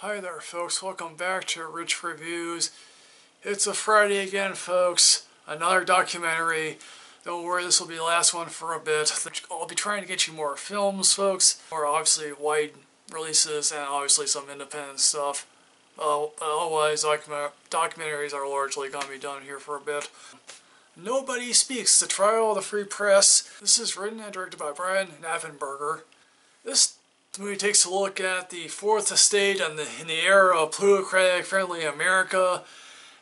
Hi there, folks. Welcome back to Rich Reviews. It's a Friday again, folks. Another documentary. Don't worry, this will be the last one for a bit. I'll be trying to get you more films, folks. More, obviously, wide releases and, obviously, some independent stuff. Otherwise, documentaries are largely going to be done here for a bit. Nobody Speaks, The Trial of the Free Press. This is written and directed by Brian Knavenberger. This movie takes a look at the Fourth Estate and in the era of plutocratic-friendly America,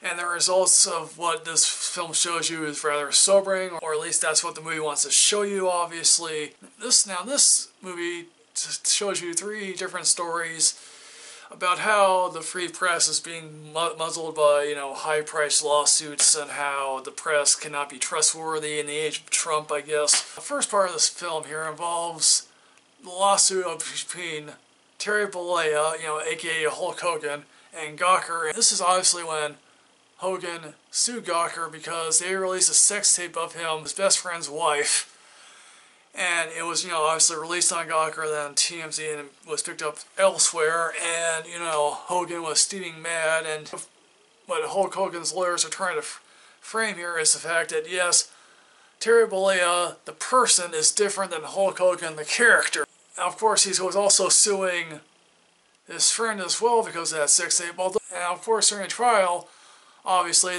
and the results of what this film shows you is rather sobering, or at least that's what the movie wants to show you, obviously. This movie shows you three different stories about how the free press is being muzzled by, high-priced lawsuits, and how the press cannot be trustworthy in the age of Trump, I guess. The first part of this film here involves the lawsuit between Terry Bollea, a.k.a. Hulk Hogan, and Gawker. And this is obviously when Hogan sued Gawker because they released a sex tape of him, his best friend's wife. And it was, obviously released on Gawker, then TMZ, and was picked up elsewhere. And, Hogan was steaming mad. And what Hulk Hogan's lawyers are trying to frame here is the fact that, yes, Terry Bollea, the person, is different than Hulk Hogan, the character. And of course, he was also suing his friend as well because of that sex tape. And of course, during the trial, obviously,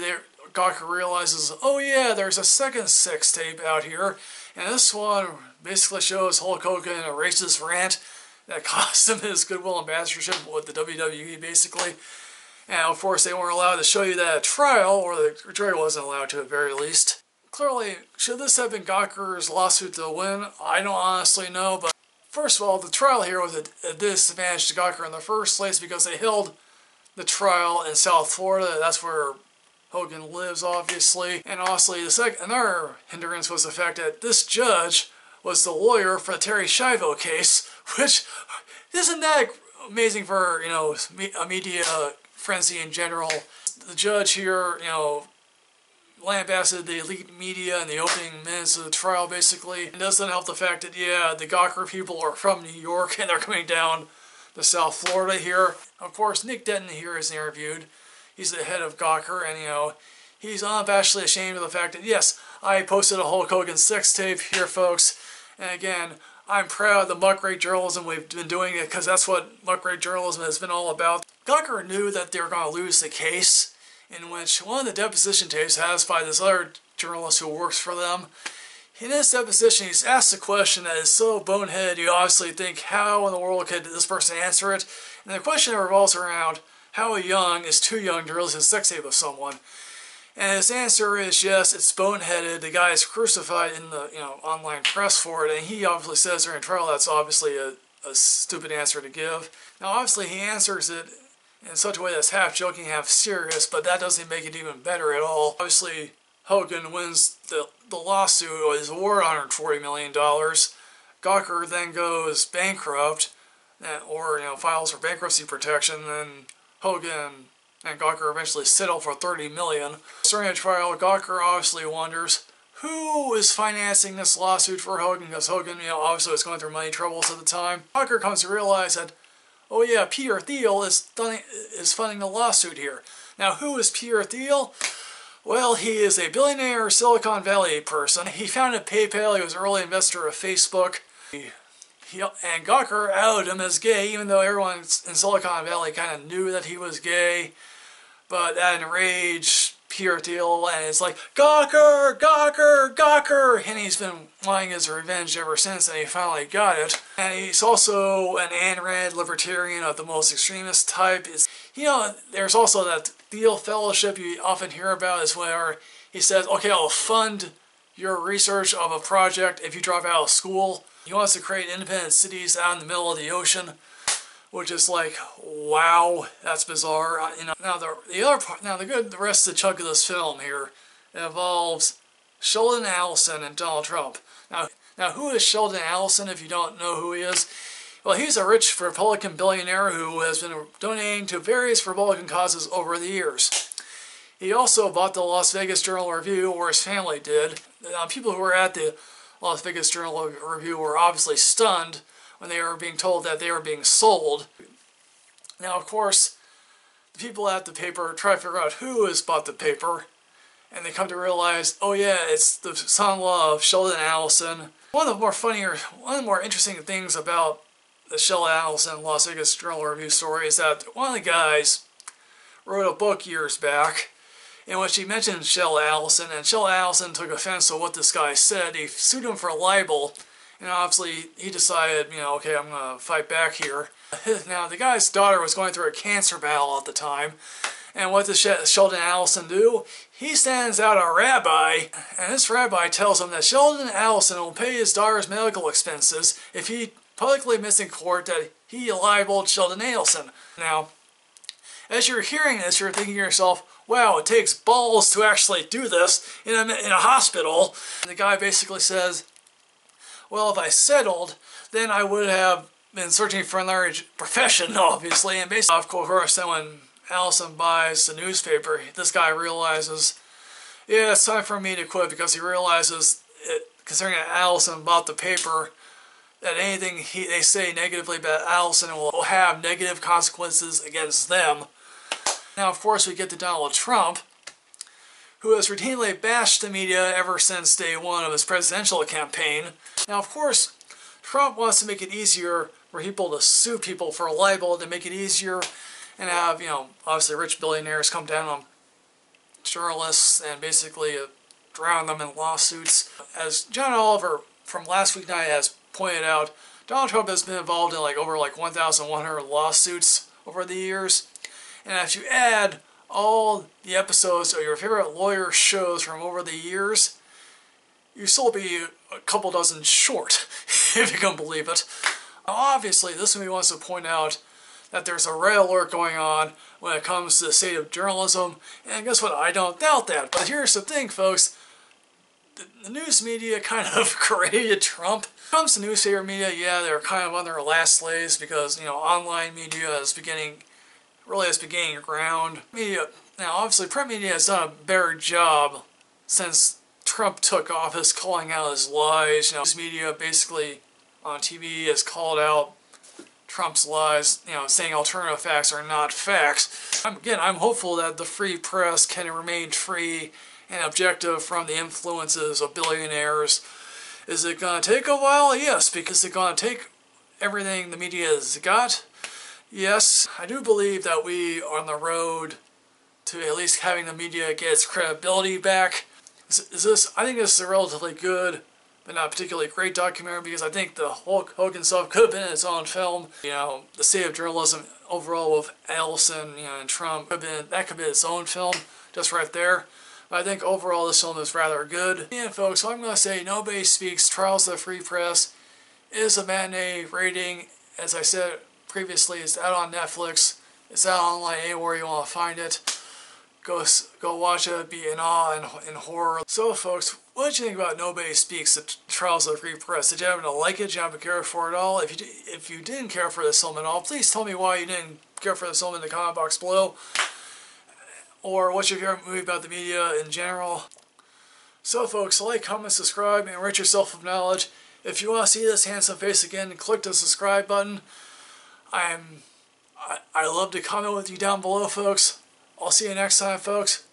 Gawker realizes, oh yeah, there's a second sex tape out here. And this one basically shows Hulk Hogan in a racist rant that cost him his goodwill ambassadorship with the WWE, basically. And of course, they weren't allowed to show you that at trial, or the jury wasn't allowed to at the very least. Clearly, should this have been Gawker's lawsuit to win? I don't honestly know, but first of all, the trial here was a disadvantage to Gawker in the first place because they held the trial in South Florida. That's where Hogan lives, obviously. And honestly, another hindrance was the fact that this judge was the lawyer for the Terry Schiavo case, which isn't that amazing for, a media frenzy in general. The judge here, lambasted the elite media in the opening minutes of the trial, basically. It doesn't help the fact that, yeah, the Gawker people are from New York and they're coming down to South Florida here. Of course, Nick Denton here is interviewed. He's the head of Gawker, and, he's unabashedly ashamed of the fact that, yes, I posted a Hulk Hogan sex tape here, folks. And again, I'm proud of the muckrake journalism we've been doing, it because that's what muckrake journalism has been all about. Gawker knew that they were going to lose the case, in which one of the deposition tapes has by this other journalist who works for them. In his deposition, he's asked a question that is so boneheaded, you obviously think, how in the world could this person answer it? And the question revolves around how young is too young to release a sex tape of someone. And his answer is, yes, it's boneheaded. The guy is crucified in the online press for it, and he obviously says during trial that's obviously a stupid answer to give. Now, obviously, he answers it in such a way that's half joking, half serious, but that doesn't make it even better at all. Obviously, Hogan wins the lawsuit, or his award, $140 million. Gawker then goes bankrupt, or files for bankruptcy protection, and Hogan and Gawker eventually settle for $30 million. During the trial, Gawker obviously wonders who is financing this lawsuit for Hogan, because Hogan, obviously was going through money troubles at the time. Gawker comes to realize that, oh yeah, Peter Thiel is funding the lawsuit here. Now, who is Peter Thiel? Well, he is a billionaire Silicon Valley person. He founded PayPal. He was an early investor of Facebook. And Gawker outed him as gay, even though everyone in Silicon Valley kind of knew that he was gay. But that enraged Peter Thiel, and it's like, Gawker, Gawker, Gawker! And he's been wanting his revenge ever since, and he finally got it. And he's also an Ayn Rand libertarian of the most extremist type. There's also that Thiel Fellowship you often hear about, is where he says, okay, I'll fund your research of a project if you drop out of school. He wants to create independent cities out in the middle of the ocean, which is like, wow, that's bizarre. The rest of the chunk of this film here involves Sheldon Adelson and Donald Trump. Now, who is Sheldon Adelson? If you don't know who he is, well, he's a rich Republican billionaire who has been donating to various Republican causes over the years. He also bought the Las Vegas Journal Review, or his family did. People who were at the Las Vegas Journal Review were obviously stunned when they were being told that they were being sold. Now, of course, the people at the paper try to figure out who has bought the paper, and they come to realize, oh yeah, it's the son-in-law of Sheldon Adelson. One of the more interesting things about the Sheldon Adelson Las Vegas Journal Review story is that one of the guys wrote a book years back in which he mentioned Sheldon Adelson, and Sheldon Adelson took offense to what this guy said. He sued him for libel, and obviously he decided, you know, okay, I'm going to fight back here. Now, the guy's daughter was going through a cancer battle at the time, and what does Sheldon Adelson do? He sends out a rabbi, and this rabbi tells him that Sheldon Adelson will pay his daughter's medical expenses if he publicly admits in court that he libeled Sheldon Adelson. Now, as you're hearing this, you're thinking to yourself, wow, it takes balls to actually do this in a hospital. And the guy basically says, well, if I settled, then I would have been searching for another profession, obviously. And basically, of course, then when Adelson buys the newspaper, this guy realizes, yeah, it's time for me to quit, because he realizes, considering that Adelson bought the paper, that anything they say negatively about Adelson will have negative consequences against them. Now, of course, we get to Donald Trump, who has routinely bashed the media ever since day one of his presidential campaign. Now, of course, Trump wants to make it easier for people to sue people for libel, to make it easier and have, you know, obviously rich billionaires come down on journalists and basically drown them in lawsuits. As John Oliver from Last Week Tonight has pointed out, Donald Trump has been involved in over 1,100 lawsuits over the years. And if you add all the episodes of your favorite lawyer shows from over the years, you still be a couple dozen short, if you can believe it. Obviously, this movie wants to point out that there's a red alert going on when it comes to the state of journalism, and guess what? I don't doubt that. But here's the thing, folks. The news media kind of created Trump. When it comes to newspaper media, yeah, they're kind of on their last legs because, you know, online media is really is beginning ground. Media, now obviously print media has done a better job since Trump took office calling out his lies. You know, news media basically on TV has called out Trump's lies, you know, saying alternative facts are not facts. I'm hopeful that the free press can remain free and objective from the influences of billionaires. Is it going to take a while? Yes, because it's going to take everything the media has got. Yes, I do believe that we are on the road to at least having the media get its credibility back. I think this is a relatively good, but not particularly great documentary, because I think the Hulk Hogan stuff could have been in its own film. You know, the state of journalism overall with Adelson, you know, and Trump, that could have been its own film, just right there. But I think overall this film is rather good. And folks, so I'm going to say Nobody Speaks, Trials of the Free Press is a matinee rating. As I said previously, it's out on Netflix. It's out online anywhere you want to find it. Go watch it, be in awe and in horror. So folks, what did you think about Nobody Speaks, The Trials of the Free Press? Did you happen to like it? Did you happen to care for it all? If you didn't care for this film at all, please tell me why you didn't care for this film in the comment box below. Or what's your favorite movie about the media in general? So folks, like, comment, subscribe, and enrich yourself with knowledge. If you want to see this handsome face again, click the subscribe button. I love to comment with you down below, folks. I'll see you next time, folks.